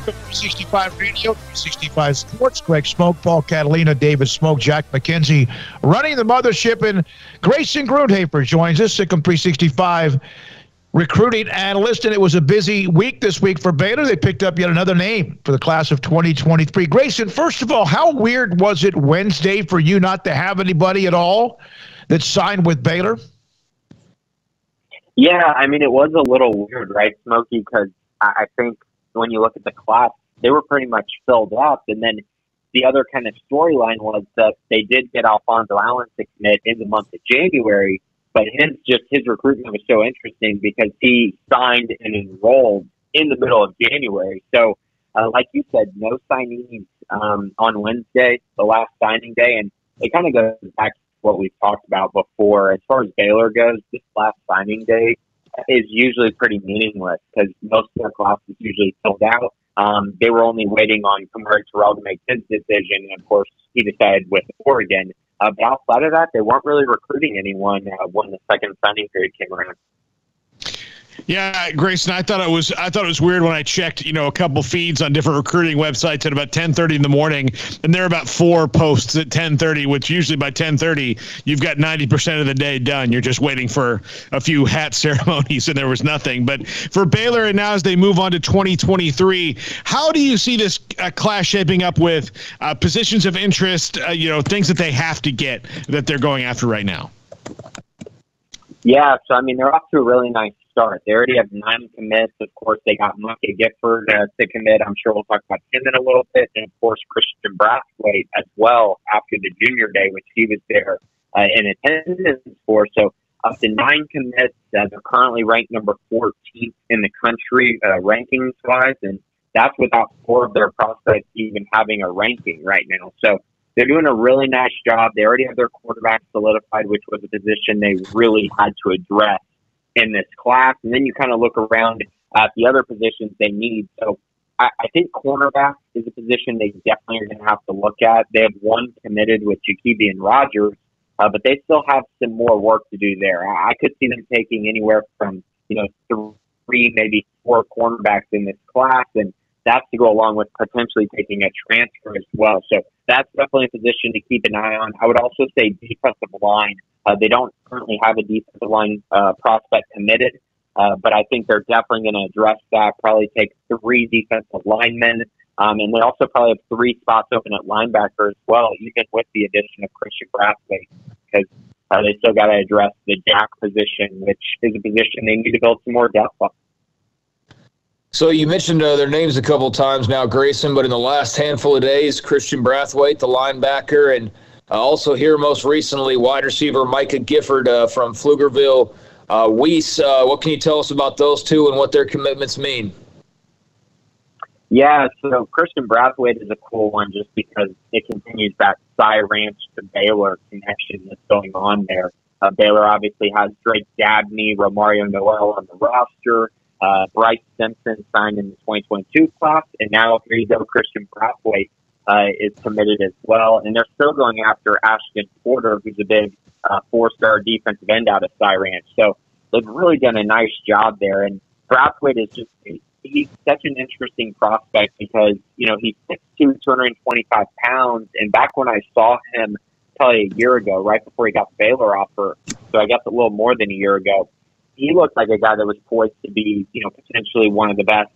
Music of 365 Radio, 365 Sports. Craig Smoak, Paul Catalina, David Smoak, Jack McKenzie running the mothership, and Grayson Grundhoefer joins us, Sikkim 365 recruiting analyst. And it was a busy week this week for Baylor. They picked up yet another name for the class of 2023. Grayson, first of all, how weird was it Wednesday for you not to have anybody at all that signed with Baylor? Yeah, I mean, it was a little weird, right, Smokey? Because I think when you look at the class, they were pretty much filled up. And then the other kind of storyline was that they did get Alfonso Allen to commit in the month of January, but his recruitment was so interesting because he signed and enrolled in the middle of January. So, like you said, no signees on Wednesday, the last signing day, and it kind of goes back to what we've talked about before. As far as Baylor goes, this last signing day is usually pretty meaningless because most of their class is usually filled out. They were only waiting on Kamari Terrell to make his decision, and of course, he decided with Oregon. But outside of that, they weren't really recruiting anyone when the second signing period came around. Yeah, Grayson, I thought it was weird when I checked, a couple feeds on different recruiting websites at about 10:30 in the morning, and there are about four posts at 10:30, which usually by 10:30 you've got 90% of the day done. You're just waiting for a few hat ceremonies, and there was nothing. But for Baylor, and now as they move on to 2023, how do you see this class shaping up with positions of interest? Things that they have to get that they're going after right now. Yeah, so I mean, they're off to a really nice start. They already have 9 commits. Of course, they got Micah Gifford to commit. I'm sure we'll talk about him in a little bit. And, of course, Christian Brathwaite as well after the junior day, which he was there in attendance for. So up to 9 commits. They're currently ranked number 14th in the country rankings-wise, and that's without 4 of their prospects even having a ranking right now. So they're doing a really nice job. They already have their quarterback solidified, which was a position they really had to address in this class. And then you kind of look around at the other positions they need. So I think cornerback is a position they definitely are going to have to look at. They have 1 committed with Jakibe Rodgers, but they still have some more work to do there. I could see them taking anywhere from 3, maybe 4 cornerbacks in this class, and that's to go along with potentially taking a transfer as well. So that's definitely a position to keep an eye on. I would also say defensive line. They don't currently have a defensive line prospect committed, but I think they're definitely going to address that, probably take 3 defensive linemen, and they also probably have 3 spots open at linebacker as well, even with the addition of Christian Brathwaite, because they still got to address the jack position, which is a position they need to build some more depth on. So you mentioned their names a couple times now, Grayson, but in the last handful of days, Christian Brathwaite, the linebacker, and also here most recently, wide receiver Micah Gifford from Pflugerville. Weiss, what can you tell us about those two and what their commitments mean? Yeah, so Christian Brathwaite is a cool one just because it continues that Cy Ranch to Baylor connection that's going on there. Baylor obviously has Drake Dabney, Romario Noel on the roster. Bryce Simpson signed in the 2022 class, and now here you go, Christian Brathwaite is committed as well. And they're still going after Ashton Porter, who's a big 4-star defensive end out of Cy Ranch. So they've really done a nice job there. And Brathwaite is just, he's such an interesting prospect because, he's 6'2", 225 pounds. And back when I saw him probably a year ago, right before he got the Baylor offer, so I guess a little more than a year ago, he looked like a guy that was poised to be, potentially one of the best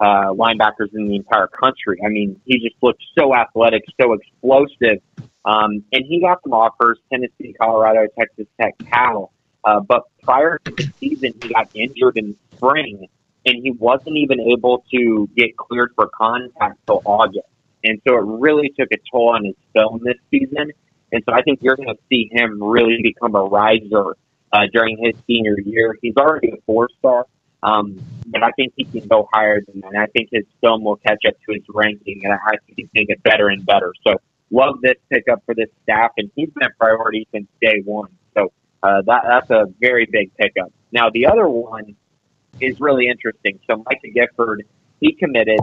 linebackers in the entire country. I mean, he just looked so athletic, so explosive. And he got some offers, Tennessee, Colorado, Texas Tech, Cal. But prior to the season, he got injured in the spring, and he wasn't even able to get cleared for contact till August. And so it really took a toll on his film this season. And so I think you're going to see him really become a riser during his senior year. He's already a 4-star. But I think he can go higher than that. I think his film will catch up to his ranking, and I think he's going to get better and better. So love this pickup for this staff, and he's been a priority since day one. So that's a very big pickup. Now, the other one is really interesting. So Micah Gifford, he committed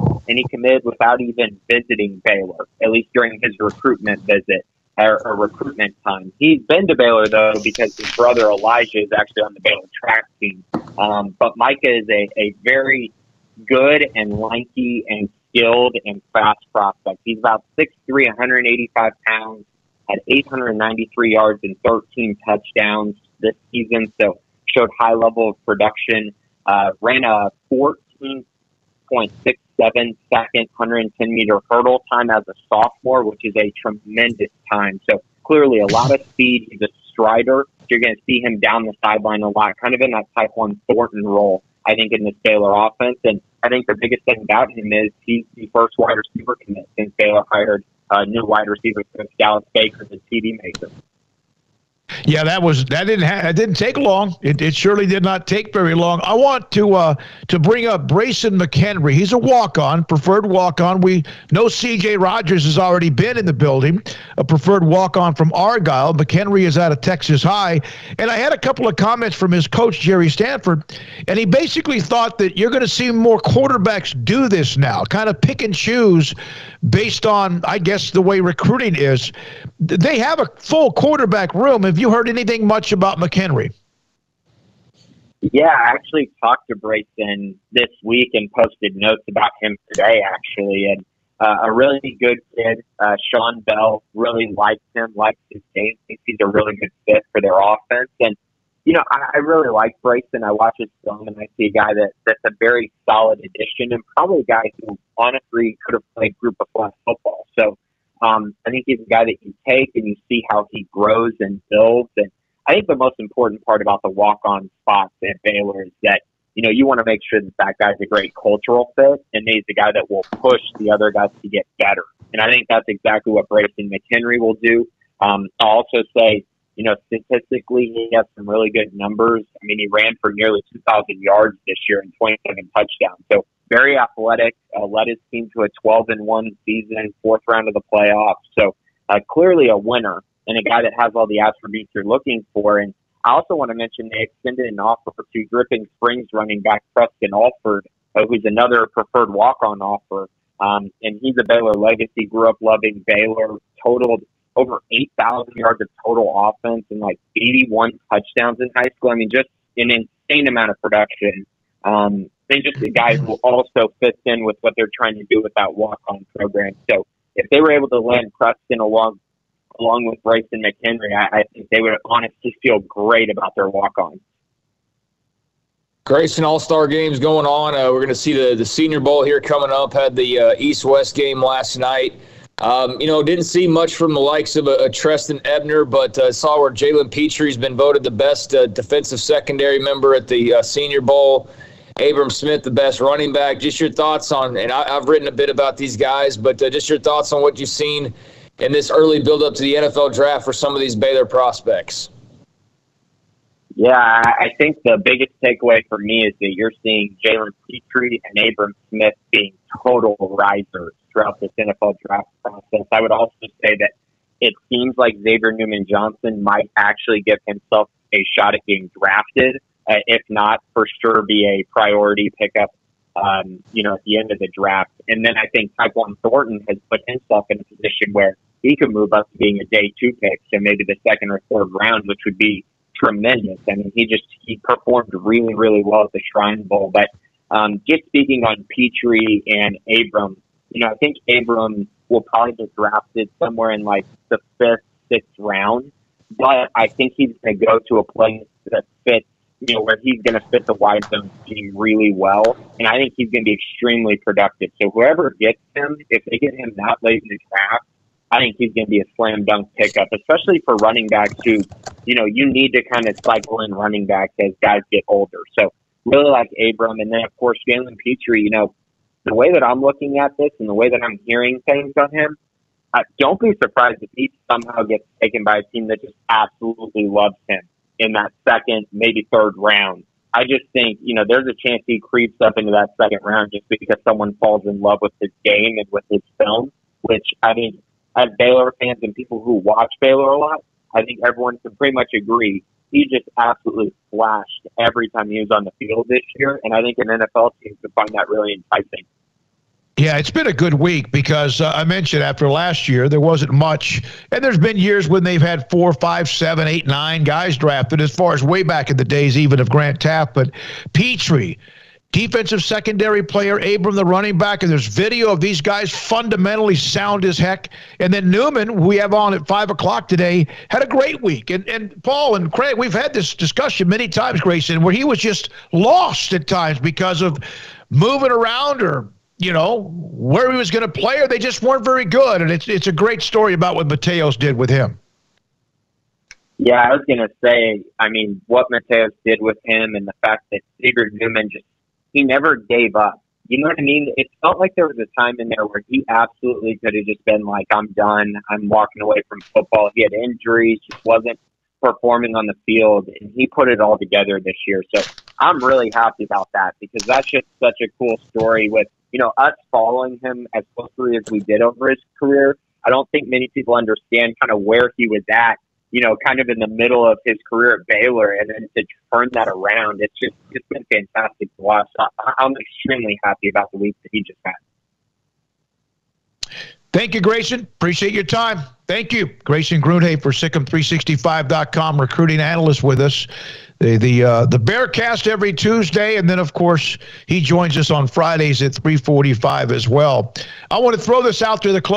without even visiting Baylor, at least during his recruitment visit or recruitment time. He's been to Baylor, though, because his brother Elijah is actually on the Baylor track team. But Micah is a very good and lanky and skilled and fast prospect. He's about 6'3", 185 pounds, had 893 yards and 13 touchdowns this season, so showed high level of production. Ran a 14.67 second 110-meter hurdle time as a sophomore, which is a tremendous time. So clearly a lot of speed. He's a strider. You're going to see him down the sideline a lot, kind of in that type 1 Thornton role, I think, in this Baylor offense. And I think the biggest thing about him is he's the first wide receiver commit since Baylor hired new wide receiver Chris Dallas Baker, the TD maker. Yeah, that didn't take long. It surely did not take very long. I want to bring up Grayson McHenry. He's a walk-on, preferred walk-on. We know C.J. Rogers has already been in the building, a preferred walk-on from Argyle. McHenry is out of Texas High. And I had a couple of comments from his coach, Jerry Stanford, and he basically thought that you're going to see more quarterbacks do this now, kind of pick and choose based on, I guess, the way recruiting is. They have a full quarterback room. Have you heard anything much about McHenry? Yeah, I actually talked to Grayson this week and posted notes about him today, actually. And a really good kid, Sean Bell, really likes him, likes his game, thinks he's a really good fit for their offense. And, you know, I really like Grayson. I watch his film and I see a guy that's a very solid addition and probably a guy who honestly could have played Group of Five football. So, I think he's a guy that you take and you see how he grows and builds. And I think the most important part about the walk-on spots at Baylor is that, you know, you want to make sure that that guy's a great cultural fit and he's the guy that will push the other guys to get better. And I think that's exactly what Grayson McHenry will do. I'll also say, you know, statistically, he has some really good numbers. I mean, he ran for nearly 2,000 yards this year and 27 touchdowns. So, very athletic, led his team to a 12-1 season, fourth round of the playoffs. So clearly a winner and a guy that has all the attributes you're looking for. And I also want to mention they extended an offer to Griffin Springs running back Preston Alford, who's another preferred walk-on offer. And he's a Baylor legacy, grew up loving Baylor, totaled over 8,000 yards of total offense and like 81 touchdowns in high school. I mean, just an insane amount of production. They're just the guys who also fits in with what they're trying to do with that walk-on program. So if they were able to land Preston along with Grayson McHenry, I think they would honestly feel great about their walk-on. Grayson, All-Star games going on. We're going to see the Senior Bowl here coming up. Had the East-West game last night. You know, didn't see much from the likes of a Tristan Ebner, but saw where Jalen Petrie's been voted the best defensive secondary member at the Senior Bowl. Abram Smith, the best running back. Just your thoughts on, and I've written a bit about these guys, but just your thoughts on what you've seen in this early build-up to the NFL draft for some of these Baylor prospects. Yeah, I think the biggest takeaway for me is that you're seeing Jalen Petrie and Abram Smith being total risers throughout this NFL draft process. I would also say that it seems like Xavier Newman-Johnson might actually give himself a shot at getting drafted. If not, for sure be a priority pickup, you know, at the end of the draft. And then I think Type 1 Thornton has put himself in a position where he could move up to being a day two pick, so maybe the second or third round, which would be tremendous. I mean, he performed really, really well at the Shrine Bowl. But just speaking on Petrie and Abram, you know, I think Abram will probably get drafted somewhere in like the fifth, sixth round. But I think he's going to go to a place that fits, you know, where he's going to fit the wide zone scheme really well. And I think he's going to be extremely productive. So whoever gets him, if they get him that late in the draft, I think he's going to be a slam dunk pickup, especially for running backs who, you know, you need to kind of cycle in running backs as guys get older. So really like Abram. And then, of course, Jalen Petrie, you know, the way that I'm looking at this and the way that I'm hearing things on him, don't be surprised if he somehow gets taken by a team that just absolutely loves him in that second, maybe third round. I just think, you know, there's a chance he creeps up into that second round just because someone falls in love with his game and with his film, which, I mean, as Baylor fans and people who watch Baylor a lot, I think everyone can pretty much agree he just absolutely flashed every time he was on the field this year, and I think an NFL team could find that really enticing. Yeah, it's been a good week because I mentioned after last year there wasn't much, and there's been years when they've had 4, 5, 7, 8, 9 guys drafted as far as way back in the days even of Grant Taft, but Petrie defensive secondary player, Abram the running back, and there's video of these guys fundamentally sound as heck. And then Newman, we have on at 5 o'clock today, had a great week. And Paul and Craig, we've had this discussion many times, Grayson, where he was just lost at times because of moving around or, you know, where he was going to play, or they just weren't very good. And it's a great story about what Mateos did with him. Yeah, I was going to say, I mean, what Mateos did with him and the fact that Sigurd Newman just, he never gave up. You know what I mean? It felt like there was a time in there where he absolutely could have just been like, I'm done. I'm walking away from football. He had injuries, just wasn't performing on the field, and he put it all together this year. So I'm really happy about that because that's just such a cool story with, you know, us following him as closely as we did over his career. I don't think many people understand kind of where he was at, you know, kind of in the middle of his career at Baylor, and then to turn that around, it's been fantastic to watch. I'm extremely happy about the week that he just had. Thank you, Grayson. Appreciate your time. Thank you. Grayson Grundhoefer, Sikkim365.com, recruiting analyst with us. The Bearcast every Tuesday, and then, of course, he joins us on Fridays at 3:45 as well. I want to throw this out to the close.